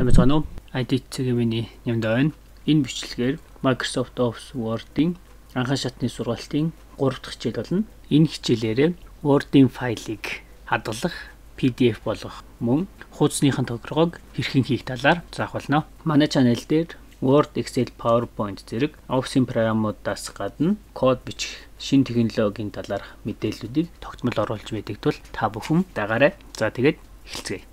Намайг IT-ийн миний нэмдэн энэ бичлэгээр Microsoft Office Word-ийн анхан шатны сургалтын 3 дахь хичээл болно. Энэ хичээлээрээ Word-ийн файлыг хадгалах, PDF болгох мөн хуудасныхын төгрөгөг хэрхэн хийх талаар заах болно. Манай channel дээр Word, Excel, PowerPoint зэрэг Office-ийн програмуудаас гадна код бичих шинэ технологийн талаарх мэдээллүүдийг тогтмол оруулж мэдэгдвэл та бүхэн дагаарай. За тэгээд эхэлцгээе.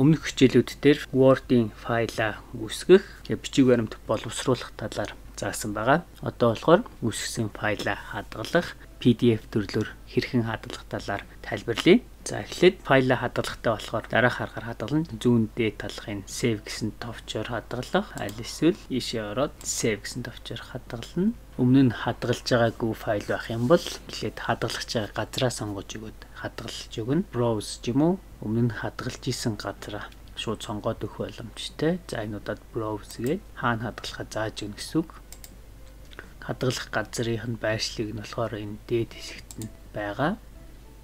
Өмнөх хичээлүүд дээр Word-ийн файлаа үүсгэх, бичиг баримт боловсруулах талаар заасан байгаа. Одоо болохоор үүсгэсэн файлаа хадгалах, PDF төрлөөр хэрхэн хадгалах талаар тайлбарлая. За эхлээд файлаа хадгалахтаа болохоор дараах аргаар хадгална. Зүүн дээд талхын Save гэсэн товчоор хадгалах, аль эсвэл ийшээ ороод Save гэсэн товчоор хадгална. Өмнө нь хадгалж байгаагүй файл байх юм бол эхлээд хадгалж байгаа газраа сонгож өгөөд хадгалж өгнө. Browse ч юм уу өмнө нь хадгалж исэн газраа шууд сонгоод өгөх боломжтой. За энэ удаад Browse гээд хаана хадгалахаа зааж өгнө гэсэн үг. Хадгалах газрын байршлыг нь болохоор энэ дээд хэсэгт нь байгаа.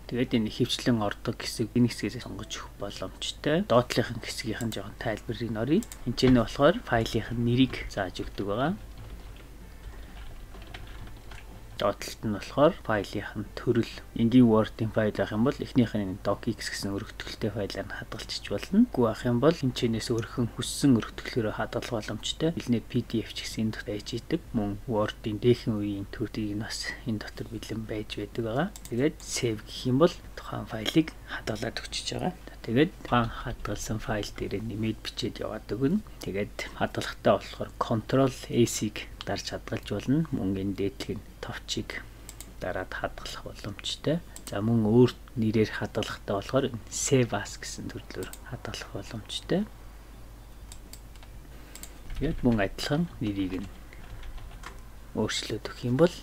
Тэгээд энэ хөвчлэн ордог хэсэг энэ хэсгээс сонгож өгөх боломжтой. Доотлынх хэсгийнх нь жоохон тайлбарыг нэрий. Энд ч нэ болохоор файлынх нь нэрийг зааж өгдөг байгаа. Доотлолт нь болохоор файлынх нь төрөл. Энгийн Word-ийн файл байх юм бол эхнийх нь docx гэсэн өргөтгөлтэй файлаар нь хадгалчих болно. Үгүй байх юм бол энэ чэнээс өөрхөн хүссэн өргөтгөлөөр хадгалах боломжтой. Билний PDF ч гэсэн энэ дотор байж идэг. Мөн Word-ийн дээхэн үеийн төрөлийг бас энэ дотор бэлэн байж байдаг байгаа. Тэгээд save гэх юм бол тухайн файлыг хадгалаад өчсөж байгаа. Тэгээд тухайн хадгалсан файл дээр нэмээд бичээд яваад өгнө. Тэгээд хадгалахтаа болохоор Ctrl A-ийг дарж хадгалж болно. Мөнгөний дээдлэг нь товчиг дараад хадгалах боломжтой. За мөн өөр нэрээр хадгалахтаа болохоор Save As гэсэн төрлөөр хадгалах боломжтой. Тэгээд мөн адилхан нэрийг нь өөрчлөөд өгөх юм бол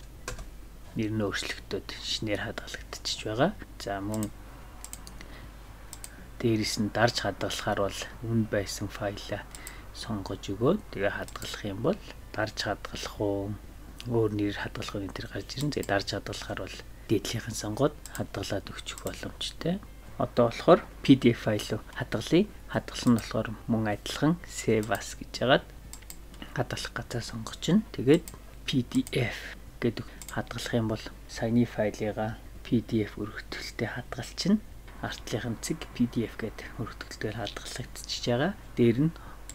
нэр нь өөрчлөгдөд шинээр хадгалагдчихж байгаа. За мөн дээрээс нь дарж хадгалахаар бол үнд байсан файлаа сонгож өгөөд тэгээ хадгалах юм бол дарж хадгалах уу өөр нэр хадгалах нь тэр гарч ирэн. Тэгээ дарж хадгалахаар бол дээдлийнх нь сонгоод хадгалаад өгчих боломжтой. Одоо болохоор PDF файл хадгалъя. Хадгалсан нь болохоор мөн адилхан Save As гэж яагаад хадгалах газар сонгож чинь. Тэгээд PDF гэдэг хадгалах юм бол саяны файлыгаа PDF өргөтгөлтэй хадгалчихна. Артлынх нь цэг PDF гэдэг өргөтгөлтөөр хадгалагдчихж байгаа. Дээр нь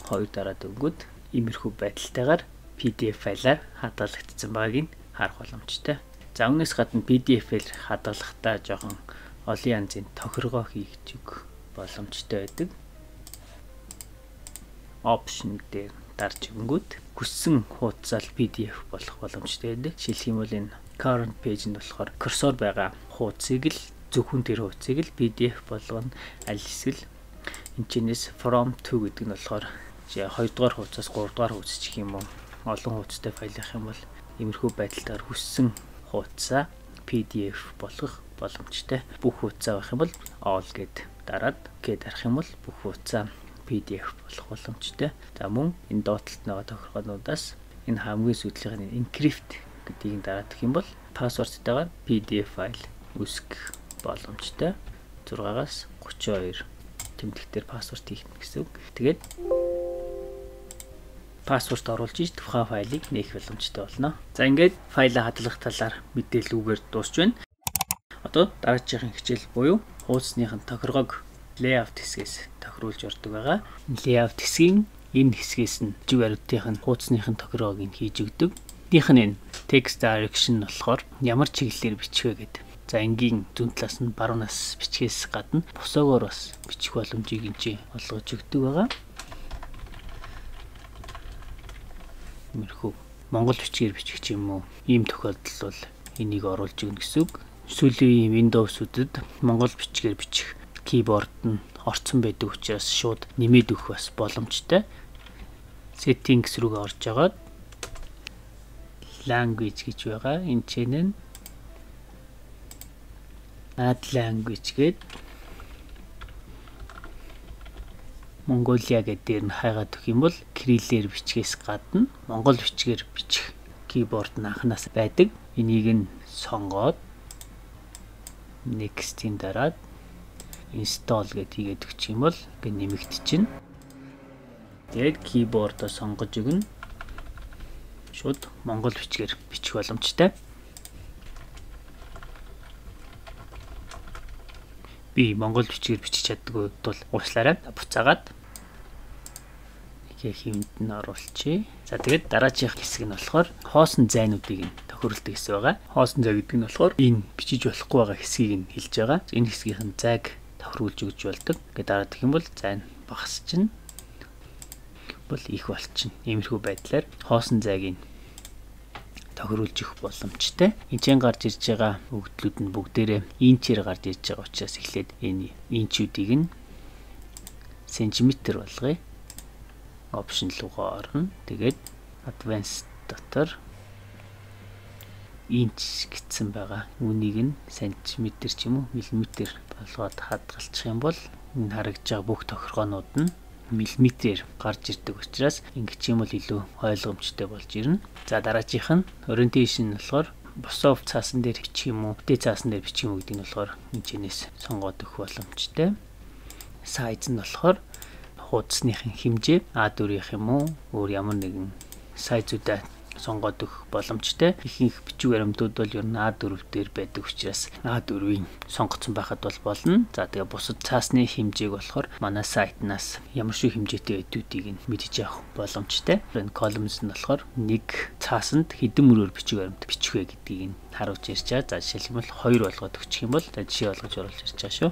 хоёр дараа дөнгөд иймэрхүү байдалтайгаар PDF файлаар хадгалагдсан байгааг нь харах боломжтой. За үүнээс гадна PDF-ээр хадгалахдаа жоохон олон янзын тохиргоо хийж өгөх боломжтой байдаг. Option дээр дарж өгөнгөд хүссэн хуудасаар PDF болох боломжтой байдаг. Жишээлх юм бол энэ current page-д болохоор курсор байгаа хуудсыг л зөвхөн тэр хуудсыг л PDF болгоно. Аль эсвэл энэ чинээс from to гэдэг нь болохоор 2 дугаар хуудсаас 3 дугаар хуудас гэх юм уу олон хуудастай файлах юм бол иймэрхүү байдлаар хүссэн хуудасаа PDF болгох боломжтой. Бүх хуудасаа байх юм бол all гэд дараад гээд арах юм бол бүх хуудасаа PDF болох боломжтой. За мөн энэ доотлолт нэг тохиргоонуудаас энэ хамгийн сүүлийн encrypt гэдгийг дараад өгөх юм бол password-тайгаар PDF файл үүсгэх боломжтой. 6-аас 32 тэмдэгтэр пассворд хийхнэ гэсэн үг. Тэгээд пассворд оруулж ийж тухайн файлыг нээх боломжтой болно. За ингээд файлаа хадгалах талаар мэдээлүүгээр дуусч байна. Одоо дараагийн хичээл буюу хуудасныхын тохиргоог layout хэсгээс тохируулж ордог байгаа. Layout хэсгийн энэ хэсгээс нь жиг баримтынхын хуудасныхын тохиргоог нь хийж өгдөг. Эднийх нь text direction болохоор ямар чиглэлээр бичих вэ гэдэг. За энгийн зүүн талаас нь баруунаас бичгээс гадна босоогоор бас бичих боломжийг энэ олгож өгдөг байгаа. Мэрхүү монгол бичгээр бичих ч юм уу ийм тохиолдол бол энийг оруулж өгнө гэсэн үг. Сүүлийн Windows-уудад монгол бичгээр бичих keyboard нь орцсон байдаг учраас шууд нэмээд өгөх бас боломжтой. Settings рүү орж агаад language гэж байгаа. Энэ чинь add language гээд Mongolia гэдэг дээр нь хайгаад өгөх юм бол кириллээр бичгээс гадна монгол бичгээр бичих keyboard нь анханаас байдаг. Энийг нь сонгоод next-ийн дараа install гэдэг хийгээд өгчих юм бол нэмэгдчихнэ. Тэгээд keyboard-о сонгож игнэ. Шууд монгол бичгээр бичих боломжтой. Би монгол бичгээр бичиж чаддаггүй бол уушлаарай буцаагаад хэмнэнд нь оруулчих. За тэгээд дараачих хэсэг нь болохоор хоосон зайнуудыг нь тохиролдог хэсэг байгаа. Хоосон зай гэдэг нь болохоор энэ бичиж болохгүй байгаа хэсгийг нь хэлж байгаа. Энэ хэсгийнх нь зайг тохируулж өгч болдог. Ингээд дараадах юм бол зайн багасч нь бол их болчихно. Иймэрхүү байдлаар хоосон зайг нь тохируулж их боломжтой. Энчэн гарч ирж байгаа өгдлүүд нь бүгдээрээ инчээр гарч ирж байгаа учраас эхлээд энэ инчүүдийг нь сантиметр болгоё. Option руугаа орно. Тэгээд advanced дотор инч гэсэн байгаа. Үнийг нь сантиметр ч юм уу миллиметр болгоод хадгалчих юм бол энэ харагдж байгаа бүх тохиргоонууд нь миллиметрээр гарч ирдэг учраас ингэж юм бол илүү ойлгомжтой болж ирнэ. За дараагийнх нь orientation нь болохоор босоо цаасан дээр бичих юм уу, дээд цаасан дээр бичих юм уу гэдэг нь болохоор энэчнээс сонгоод өгөх боломжтой. Size нь болохоор хуудасныхын хэмжээ А4-ийнх юм уу өөр ямар нэгэн сайзуудаа сонгоод өгөх боломжтой. Ихэнх бичиг баримтууд бол ер нь А4 дээр байдаг учраас А4-ийг сонгоцсон байхад бол болно. За тэгээ бусад цаасны хэмжээг болохоор манай сайтнаас ямар шиг хэмжээтэй байдуудыг нь мэдж авах боломжтой. Энэ columns нь болохоор нэг цаасанд хэдэн мөрөөр бичиг баримт бичих вэ гэдгийг нь харуулж ирж байгаа. За жишээлбэл 2 болгоод өгчих юм бол жишээ олгож оруулж ирж байгаа шүү.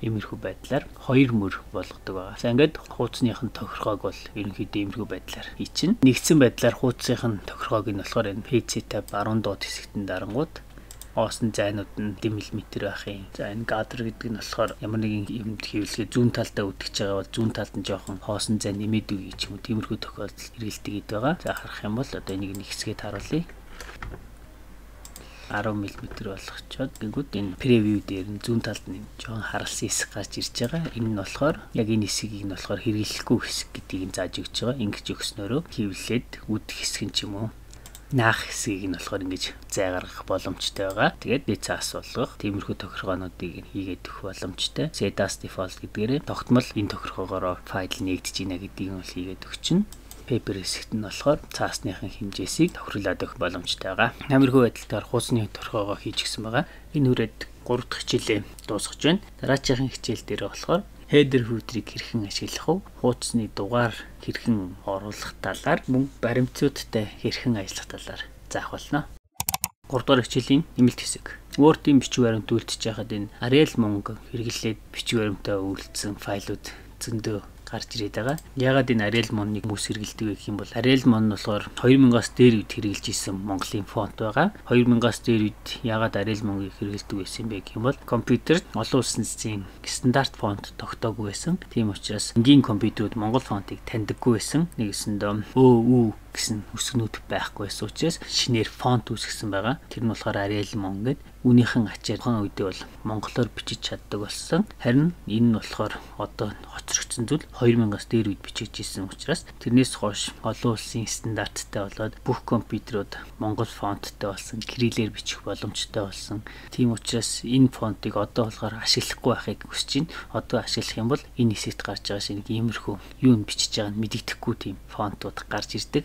Иймэрхүү байдлаар 2 мөр болгодог байгаа. За ингээд хуудасных нь тохиргоог бол ерөнхийдөө иймэрхүү байдлаар хийчихнэ. Нэгдсэн байдлаар хуудасных нь тохиргоог нь болохоор энэ PC tab 10 доод хэсэгтэн дарангууд оосон зайнууд нь 10 мм байхын. За энэ gather гэдэг нь болохоор ямар нэгэн юмд хэвлэгээ зүүн талдаа үтгэж байгаа бол зүүн талд нь жоохон хоосон зай нэмээд үгүй ч юм уу тиймэрхүү тохиолдол хэрэгэлдэг ид байгаа. За харах юм бол одоо энийг нэг хэсгээд харуулъя. 10 мм болгочоод гингүүд энэ превью дээр нь зүүн талд нь жоохон харалсан хэсэг гарч ирж байгаа. Энэ нь болохоор яг энэ хэсгийг нь болохоор хэрэглэхгүй хэсэг гэдгийг нь зааж өгч байгаа. Ингэж өгснөөрөө хэвлээд үд хэсэг нь ч юм уу наах хэсгийг нь болохоор ингэж зай гаргах боломжтой байгаа. Тэгээд дээд цаас болгох тиймэрхүү тохиргоонуудыг нь хийгээд өгөх боломжтой. Set as default гэдгээрээ тогтмол энэ тохиргоогоор файл нэгдэж ийна гэдгийг нь хийгээд өгчнэ. Paper хэсэгт нь болохоор цаасныхын хэмжээсийг тохируулаад өгөх боломжтой байгаа. Намирхүү байдалтаар хуудасны торхоогоо хийж гисэн байгаа. Энэ үрээд 3 дахь хичээлээ дуусгаж байна. Дараагийн хичээл дээр болохоор header footer-ыг хэрхэн ашиглах вэ? Хуудасны дугаар хэрхэн оруулах талаар, мөн баримтуудтай хэрхэн ажиллах талаар заах болно. 3 дахь хичээлийн нэмэлт хэсэг. Word-ийн бичиг баримт үйлдэж байхад энэ ArialMon хэрэглээд бичиг баримтаа үйлдсэн файлууд зөндөө гарч ирээд байгаа. Ягаад энэ ArialMon-ыг хүмүүс хэрэглэдэг вэ гэх юм бол ArialMon нь болохоор 2000-аас дээр үед хэрэгжилж исэн Монголын фонт байгаа. 2000-аас дээр үед ягаад ArialMon-ыг хэрэглэдэг байсан бэ гэх юм бол компьютерт олон улсын стандарт фонт тогтоогүй байсан. Тийм учраас энгийн компьютерүүд Монгол фонтыг таньдаггүй байсан. Нэгэсэндээ өө гэсэн үсгнүүд байхгүй байсан учраас шинээр фонт үүсгэсэн байгаа. Тэр нь болохоор ArialMon гэдэг. Үнийхэн ачаар тухайн үедээ бол монголоор бичиж чаддаг болсон. Харин энэ нь болохоор одоо хоцрогдсон зүйл 2000-аас дээр үед бичиж ирсэн учраас тэрнээс хойш олон улсын стандарттай болоод бүх компьютерууд монгол фонттай болсон, кириллээр бичих боломжтой болсон. Тийм учраас энэ фонтыг одоо болохоор ашиглахгүй байхыг хүсэж байна. Одоо ашиглах юм бол энэ хэсэгт гарч байгаа шинэ иймэрхүү юу бичиж байгааг мэддэхгүй тийм фонтууд гарч ирдэг.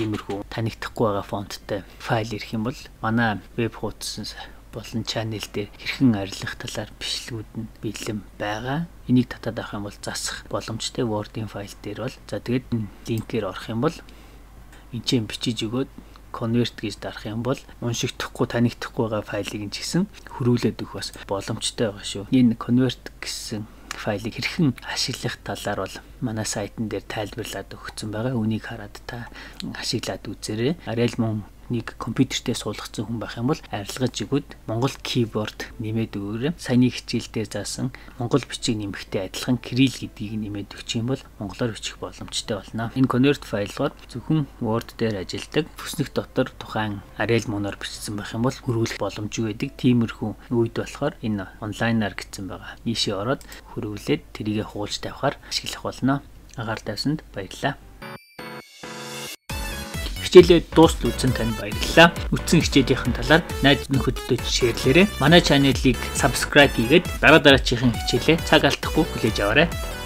иймэрхүү танигдахгүй байгаа фонттой файл ирэх юм бол манай веб хуудас болон чанел дээр хэрхэн арилгах талаар бичлэгүүд нь бэлэн байгаа. Энийг татаад авах юм бол засах боломжтой Word-ийн файл дээр бол. За тэгээд линкээр орох юм бол энэчэн бичиж өгөөд convert гэж дарах юм бол уншигдахгүй танигдахгүй байгаа файлыг нь ч гэсэн хөрвүүлээд өгөх бас боломжтой байгаа шүү. Энэ convert гэсэн файлыг хэрхэн ашиглах талаар бол манай сайтн дээр тайлбарлаад өгсөн байгаа. Үнийг хараад та ашиглаад үзээрэй. ArialMon нэг компьютертэй суулгацсан хүн байх юм бол арилгаж өгөөд монгол keyboard нэмээд өгөөрэй. Саяны хичээлдээ заасан монгол бичиг нэмэхтэй адилхан кирилл гэдгийг нэмээд өгч юм бол монголоор бичих боломжтой болно. Энэ convert файлууд зөвхөн Word дээр ажилладаг. Бүснэх дотор тухайн ArialMon-оор бичсэн байх юм бол хөрвүүлэх боломжгүй байдаг. Тиймэрхүү үед болохоор энэ онлайнаар гэсэн байгаа. Ийшээ ороод хөрвүүлээд тэрийгэ хуулж тавихаар ашиглах болно. Агаар тавьсанд баярлалаа. Хичээлээ дуустал үзсэн танд баярлалаа. Үзсэн хичээлийнхэн талаар найз нөхөддөө шеэрлээрэй. Манай чанелыг subscribe хийгээд дараа дараачихын хичээлээ цаг алдахгүй хүлээж аваарай.